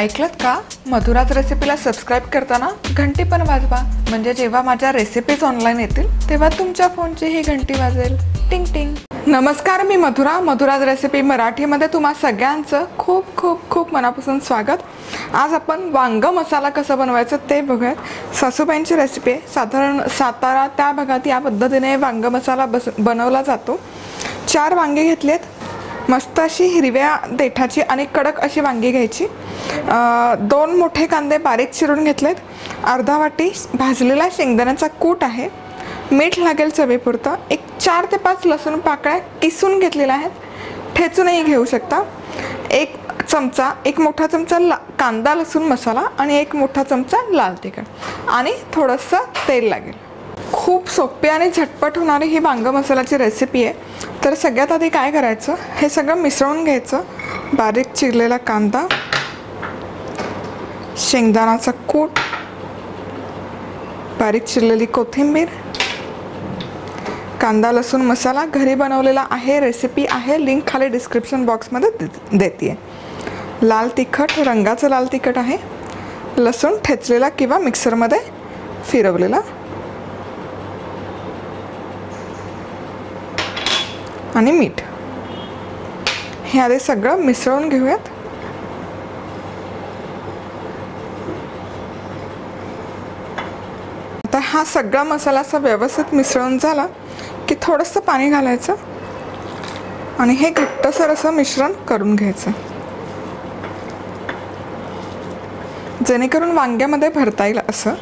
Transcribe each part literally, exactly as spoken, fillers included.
ऐकलत का? मधुराज रेसिपीला सबस्क्राइब करताना घंटी पण वाजवा, म्हणजे जेव्हा माझ्या रेसिपीज ऑनलाइन येतील तेव्हा तुमच्या फोनची ही घंटी वाजेल, टिंग टिंग। नमस्कार, मी मधुरा, मधुराज रेसिपी मराठी मध्ये तुम्हा सगळ्यांचं खूप खूप खूप मनापासून स्वागत। आज आपण वांग मसाला कसा बनवायचा ते बघूयात। सासूबाईंची रेसिपी आहे, साधारण सातारा त्या भागात या पद्धतीने वांग मसाला बनवला जातो। चार वांगे घेतलेत, मस्त अशी हिरव्या देठाची आणि कडक अशी वांगी घ्यायची। दोन मोठे कांदे बारीक चिरून घेतलेत, अर्धा वाटी भाजलेला शेंगदाण्याचा कूट आहे, मीठ लागेल चवीपुरतं, एक चार ते पाच लसूण पाकळ्या किसून घेतलेल्या आहेत, ठेचूनही घेऊ शकता, एक चमचा एक मोठा चमचा ला कांदा लसूण मसाला आणि एक मोठा चमचा लाल तिखट आणि थोडंसं तेल लागेल। खूप सोपी आणि झटपट होणारी ही वांग मसाल्याची रेसिपी आहे। तर सगळ्यात आधी काय करायचं, हे सगळं मिसळून घ्यायचं। बारीक चिरलेला कांदा, शेंगदाण्याचा कूट, बारीक चिरलेली कोथिंबीर, कांदा लसूण मसाला घरी बनवलेला आहे, रेसिपी आहे, लिंक खाली डिस्क्रिप्शन बॉक्समध्ये देते। लाल तिखट, रंगाचं लाल तिखट आहे, लसूण ठेचलेला किंवा मिक्सरमध्ये फिरवलेला आणि मीठ, हे आधी सगळं मिसळून घेऊयात। आता हा सगळा मसाला असा व्यवस्थित मिसळून झाला की थोडंसं पाणी घालायचं आणि हे घट्टसर असं मिश्रण करून घ्यायचं, जेणेकरून वांग्यामध्ये भरता येईल असं।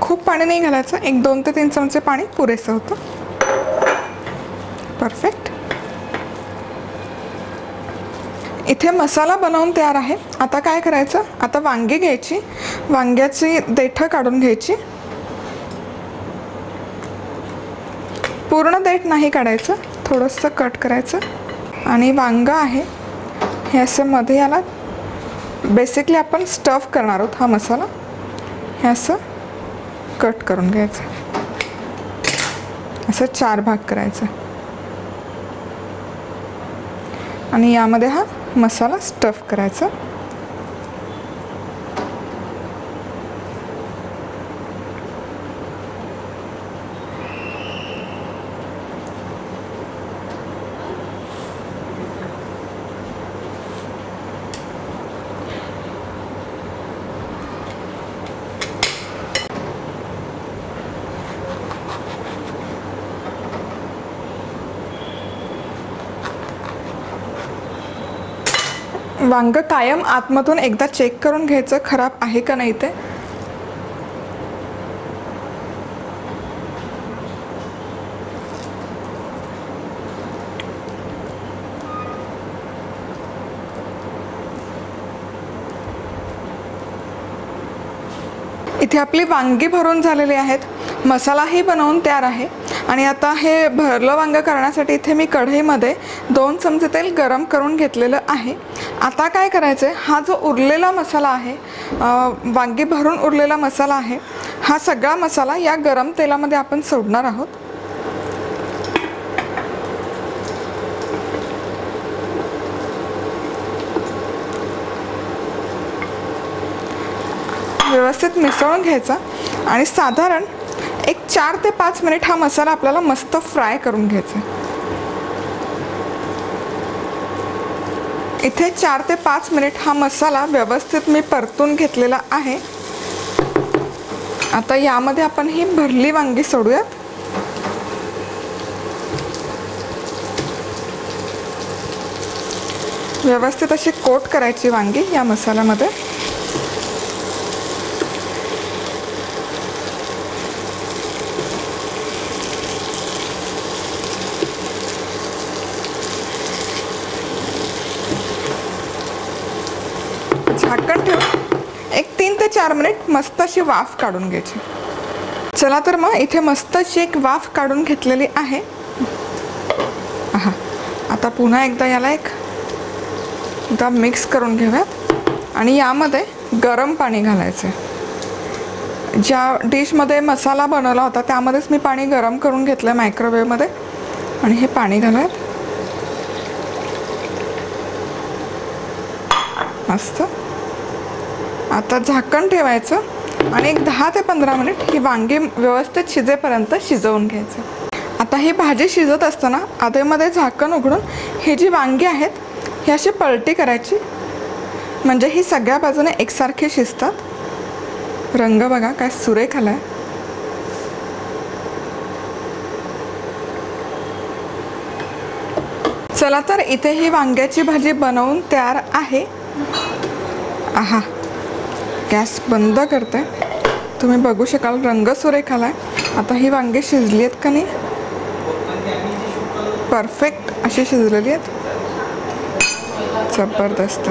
खूप पाणी नाही घालायचं, एक दोन ते तीन चमचे पाणी पुरेसं होतं। परफेक्ट, इथे मसाला बनवून तयार आहे। आता काय करायचं, आता वांगी घ्यायची, वांग्याची देठं काढून घ्यायची, पूर्ण देठ नाही काढायचं, थोडंसं कट करायचं। आणि वांग आहे हे असं मध्ये, याला बेसिकली आपण स्टफ करणार आहोत हा मसाला, हे असं कट करून घ्यायचं, असं चार भाग करायचा आणि यामध्ये हा मसाला स्टफ करायचा। वांग कायम आतमधून एकदा चेक करून घ्यायचं खराब आहे का नाही ते। इथे आपली वांगी भरून झालेली आहेत, मसालाही बनवून तयार आहे। आणि आता हे भरलं वांग करण्यासाठी इथे मी कढईमध्ये दोन चमचे तेल गरम करून घेतलेलं आहे। आता काय करायचं आहे, हा जो उरलेला मसाला आहे, वांगी भरून उरलेला मसाला आहे, हा सगळा मसाला या गरम तेलामध्ये आपण सोडणार आहोत। व्यवस्थित मिसळून घ्यायचा आणि साधारण एक चार ते पाच मिनिट हा मसाला आपल्याला मस्त फ्राय करून घ्यायचा आहे। इथे चार ते पाच मिनिट हा मसाला व्यवस्थित मी परतून घेतलेला आहे। आता यामध्ये आपण ही भरली वांगी सोडूयात। व्यवस्थित अशी कोट करायची वांगी या मसाल्यामध्ये। झाकण ठेवून एक तीन ते चार मिनिट मस्त अशी वाफ काढून घ्यायची। चला तर मग इथे मस्त अशी एक वाफ काढून घेतलेली आहे। आहा, आता पुन्हा एकदा याला एक एकदा मिक्स करून घेऊयात आणि यामध्ये गरम पाणी घालायचं आहे। ज्या डिशमध्ये मसाला बनवला होता त्यामध्येच मी पाणी गरम करून घेतलं आहे मायक्रोवेव्हमध्ये आणि हे पाणी घालूयात। मस्त आता झाकण ठेवायचं आणि एक दहा ते पंधरा मिनिट ही वांगे व्यवस्थित शिजेपर्यंत शिजवून घ्यायचं। आता ही भाजी शिजत असताना आधेमध्ये झाकण उघडून हे जी वांगे आहेत हे अशी पलटी करायची, म्हणजे ही सगळ्या बाजूने एकसारखे शिजतात। रंग बघा काय सुरेख आलाय। चला तर इथे ही वांग्याची भाजी बनवून तयार आहे। आहा, गॅस बंद करते। तुम्ही बघू शकाल रंग सुरेख आलाय। आता ही वांगे शिजली आहेत का नाही, परफेक्ट अशी शिजलेली आहेत। जबरदस्त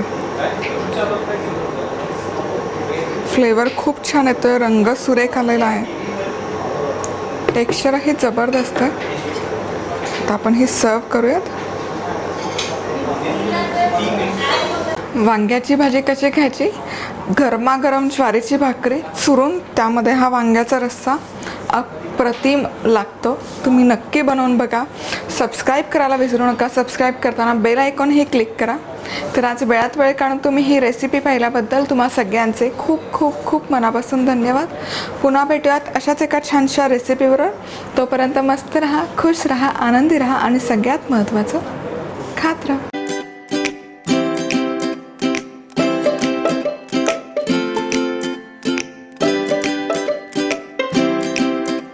फ्लेवर खूप छान येतोय, रंग सुरेख आलेला आहे, टेक्स्चर ही जबरदस्त। आता आपण ही सर्व करूयात। वांग्याची भाजी कशी घ्यायची, गरमागरम ज्वारीची भाकरी चुरून त्यामध्ये हा वांग्याचा रस्सा अप्रतिम लागतो। तुम्ही नक्की बनवून बघा। सबस्क्राईब करायला विसरू नका। सबस्क्राईब करताना बेल आयकॉन हे क्लिक करा। तर आज वेळात वेळ काढून तुम्ही ही रेसिपी पाहिल्याबद्दल तुम्हा सगळ्यांचे खूप खूप खूप मनापासून धन्यवाद। पुन्हा भेटूयात अशाच एका छानशा रेसिपीवर। तोपर्यंत मस्त राहा, खुश राहा, आनंदी राहा आणि सगळ्यात महत्त्वाचं खात राहा।